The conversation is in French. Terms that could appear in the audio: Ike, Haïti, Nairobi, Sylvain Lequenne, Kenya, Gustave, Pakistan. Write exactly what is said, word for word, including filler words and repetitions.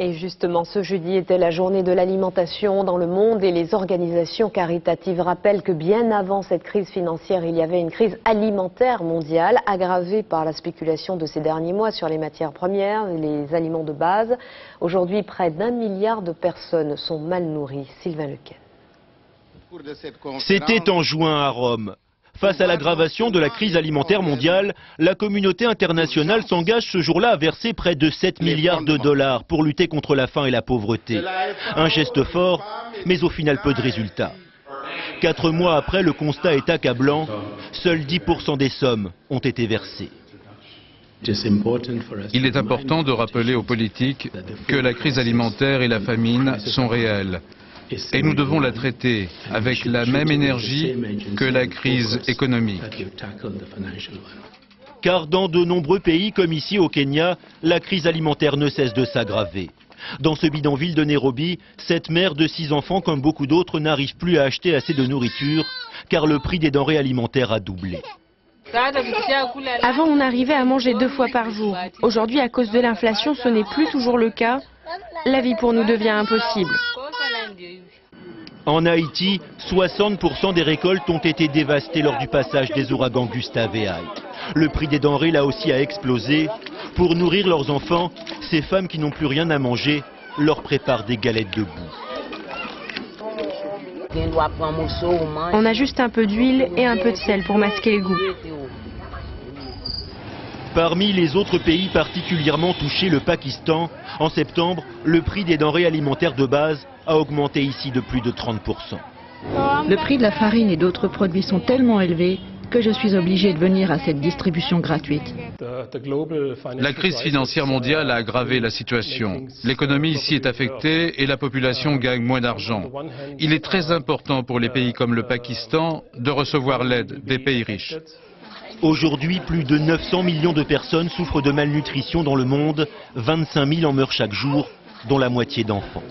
Et justement, ce jeudi était la journée de l'alimentation dans le monde et les organisations caritatives rappellent que bien avant cette crise financière, il y avait une crise alimentaire mondiale aggravée par la spéculation de ces derniers mois sur les matières premières et les aliments de base. Aujourd'hui, près d'un milliard de personnes sont mal nourries. Sylvain Lequenne. C'était en juin à Rome. Face à l'aggravation de la crise alimentaire mondiale, la communauté internationale s'engage ce jojour-là à verser près de sept milliards de dollars pour lutter contre la faim et la pauvreté. Un geste fort, mais au final peu de résultats. Quatre mois après, le constat est accablant, seuls dix pour cent des sommes ont été versées. Il est important de rappeler aux politiques que la crise alimentaire et la famine sont réelles. Et nous devons la traiter avec la même énergie que la crise économique. Car dans de nombreux pays, comme ici au Kenya, la crise alimentaire ne cesse de s'aggraver. Dans ce bidonville de Nairobi, cette mère de six enfants, comme beaucoup d'autres, n'arrive plus à acheter assez de nourriture, car le prix des denrées alimentaires a doublé. Avant, on arrivait à manger deux fois par jour. Aujourd'hui, à cause de l'inflation, ce n'est plus toujours le cas. La vie pour nous devient impossible. En Haïti, soixante pour cent des récoltes ont été dévastées lors du passage des ouragans Gustave et Ike. Le prix des denrées là aussi a explosé. Pour nourrir leurs enfants, ces femmes qui n'ont plus rien à manger leur préparent des galettes de boue. On a juste un peu d'huile et un peu de sel pour masquer les goûts. Parmi les autres pays particulièrement touchés, le Pakistan, en septembre, le prix des denrées alimentaires de base a augmenté ici de plus de trente pour cent. Le prix de la farine et d'autres produits sont tellement élevés que je suis obligé de venir à cette distribution gratuite. La crise financière mondiale a aggravé la situation. L'économie ici est affectée et la population gagne moins d'argent. Il est très important pour les pays comme le Pakistan de recevoir l'aide des pays riches. Aujourd'hui, plus de neuf cents millions de personnes souffrent de malnutrition dans le monde. vingt-cinq mille en meurent chaque jour, dont la moitié d'enfants.